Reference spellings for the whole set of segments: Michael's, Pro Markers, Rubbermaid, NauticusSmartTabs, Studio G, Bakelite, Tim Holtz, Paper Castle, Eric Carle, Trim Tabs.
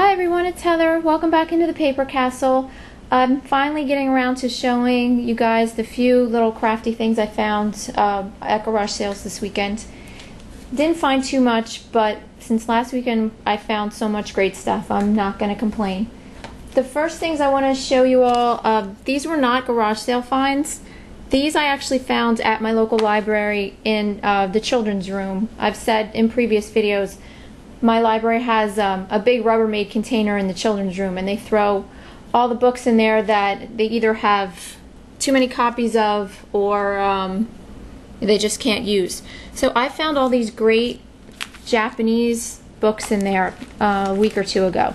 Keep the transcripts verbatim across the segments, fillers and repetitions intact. Hi everyone, it's Heather. Welcome back into the Paper Castle. I'm finally getting around to showing you guys the few little crafty things I found uh, at garage sales this weekend. Didn't find too much, but since last weekend I found so much great stuff, I'm not going to complain. The first things I want to show you all, uh, these were not garage sale finds. These I actually found at my local library in uh, the children's room. I've said in previous videos, my library has um, a big Rubbermaid container in the children's room, and they throw all the books in there that they either have too many copies of or um, they just can't use. So I found all these great Japanese books in there uh, a week or two ago.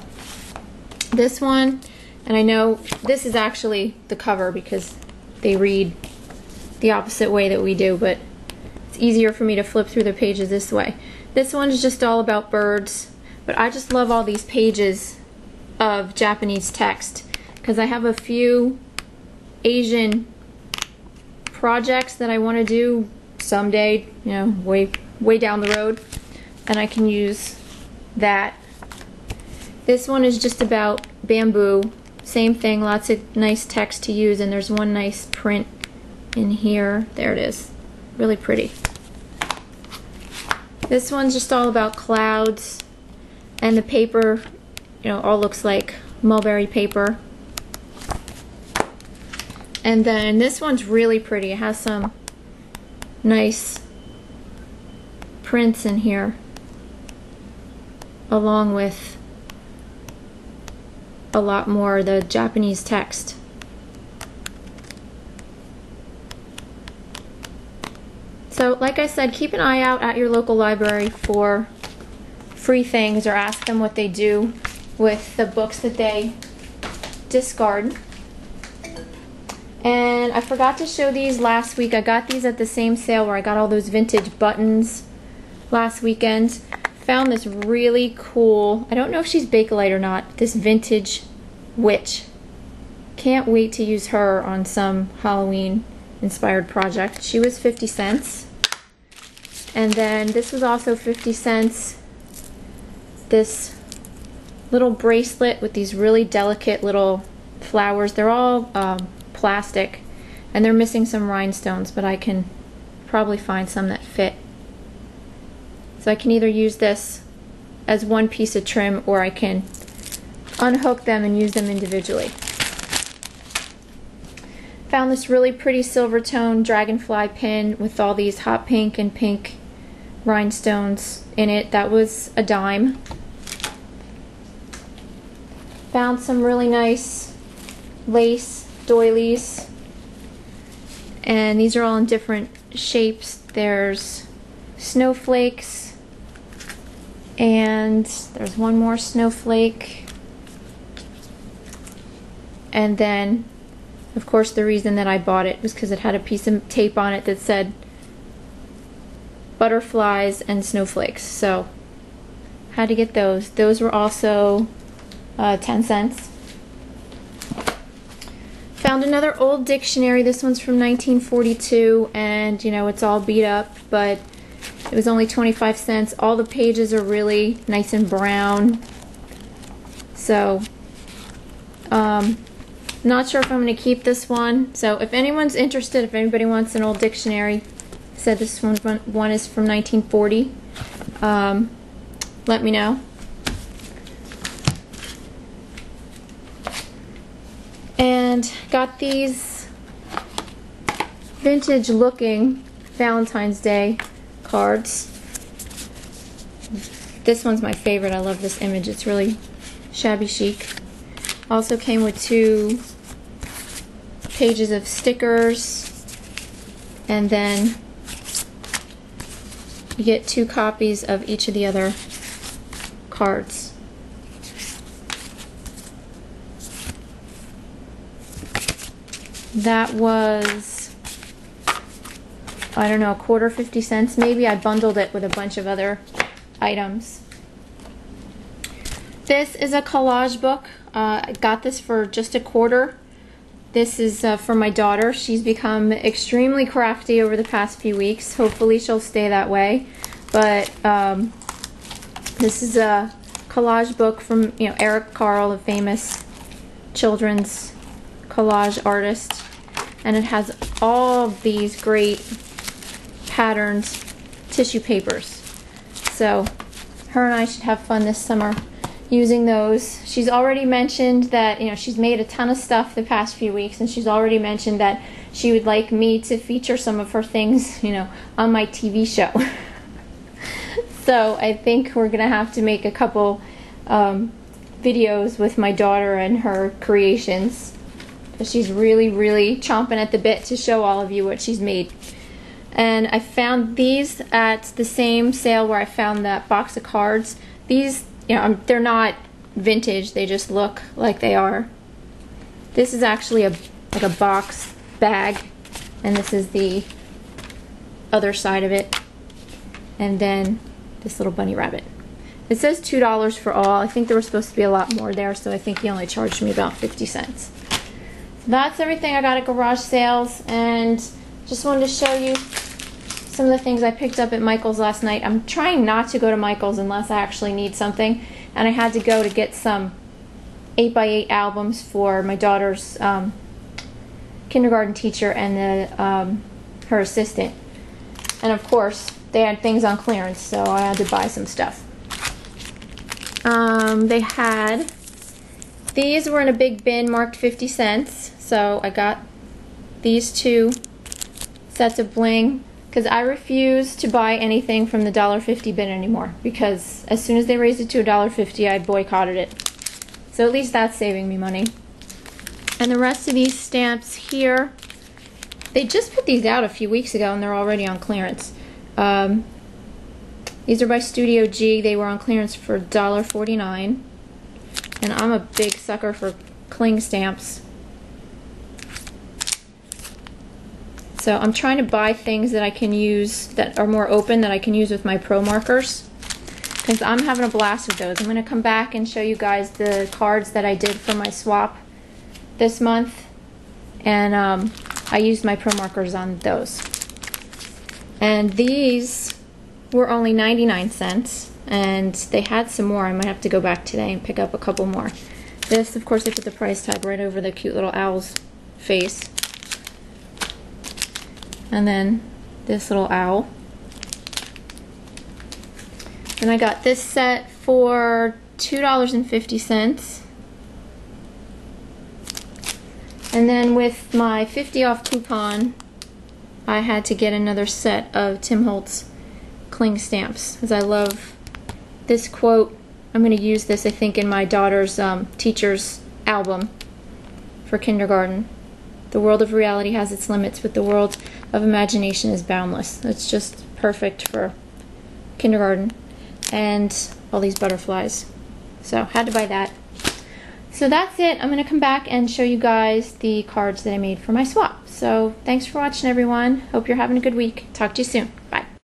This one, and I know this is actually the cover because they read the opposite way that we do, but it's easier for me to flip through the pages this way. This one is just all about birds, but I just love all these pages of Japanese text because I have a few Asian projects that I want to do someday, you know, way, way down the road, and I can use that. This one is just about bamboo. Same thing, lots of nice text to use, and there's one nice print in here. There it is. Really pretty. This one's just all about clouds, and the paper, you know, all looks like mulberry paper. And then this one's really pretty. It has some nice prints in here, along with a lot more of the Japanese text. So, like I said, keep an eye out at your local library for free things or ask them what they do with the books that they discard. And I forgot to show these last week. I got these at the same sale where I got all those vintage buttons last weekend. Found this really cool, I don't know if she's Bakelite or not, this vintage witch. Can't wait to use her on some Halloween inspired project. She was fifty cents. And then this was also fifty cents. This little bracelet with these really delicate little flowers. They're all um, plastic and they're missing some rhinestones, but I can probably find some that fit. So I can either use this as one piece of trim or I can unhook them and use them individually. Found this really pretty silver tone dragonfly pin with all these hot pink and pink rhinestones in it. That was a dime. Found some really nice lace doilies, and these are all in different shapes. There's snowflakes, and there's one more snowflake, and then of course the reason that I bought it was because it had a piece of tape on it that said butterflies and snowflakes, so had to get those. Those were also uh, ten cents. Found another old dictionary. This one's from nineteen forty-two, and you know, it's all beat up, but it was only twenty-five cents. All the pages are really nice and brown. So, um, not sure if I'm going to keep this one. So if anyone's interested, if anybody wants an old dictionary, I said this one, one is from nineteen forty, um, let me know. And got these vintage looking Valentine's Day cards. This one's my favorite. I love this image. It's really shabby chic. Also came with two pages of stickers, and then you get two copies of each of the other cards. That was, I don't know, a quarter, fifty cents maybe. I bundled it with a bunch of other items. This is a collage book. Uh, I got this for just a quarter. This is uh, for my daughter. She's become extremely crafty over the past few weeks. Hopefully she'll stay that way. But um, this is a collage book from, you know, Eric Carle, a famous children's collage artist, and it has all these great patterned tissue papers. So her and I should have fun this summer using those. She's already mentioned that, you know, she's made a ton of stuff the past few weeks, and she's already mentioned that she would like me to feature some of her things, you know, on my T V show. So I think we're gonna have to make a couple um, videos with my daughter and her creations. But she's really, really chomping at the bit to show all of you what she's made. And I found these at the same sale where I found that box of cards. These, you know, they're not vintage, they just look like they are. This is actually a like a box bag, and this is the other side of it. And then this little bunny rabbit. It says two dollars for all. I think there was supposed to be a lot more there, so I think he only charged me about fifty cents. So that's everything I got at garage sales, and just wanted to show you some of the things I picked up at Michael's last night. I'm trying not to go to Michael's unless I actually need something, and I had to go to get some eight by eight albums for my daughter's um, kindergarten teacher and the, um, her assistant. And of course, they had things on clearance, so I had to buy some stuff. Um, they had, these were in a big bin marked fifty cents, so I got these two sets of bling, because I refuse to buy anything from the one dollar fifty bin anymore, because as soon as they raised it to one dollar fifty, I boycotted it. So at least that's saving me money. And the rest of these stamps here, they just put these out a few weeks ago and they're already on clearance. Um, these are by Studio G. They were on clearance for one dollar forty-nine. And I'm a big sucker for cling stamps. So I'm trying to buy things that I can use, that are more open, that I can use with my Pro Markers, because I'm having a blast with those. I'm going to come back and show you guys the cards that I did for my swap this month. And um, I used my Pro Markers on those. And these were only ninety-nine cents, and they had some more. I might have to go back today and pick up a couple more. This, of course, they put the price tag right over the cute little owl's face. And then this little owl. And I got this set for two dollars and fifty cents. And then with my fifty off coupon, I had to get another set of Tim Holtz cling stamps, because I love this quote. I'm going to use this, I think, in my daughter's um, teacher's album for kindergarten. "The world of reality has its limits, but the world of imagination is boundless." It's just perfect for kindergarten. And all these butterflies. So, had to buy that. So that's it. I'm going to come back and show you guys the cards that I made for my swap. So thanks for watching, everyone. Hope you're having a good week. Talk to you soon.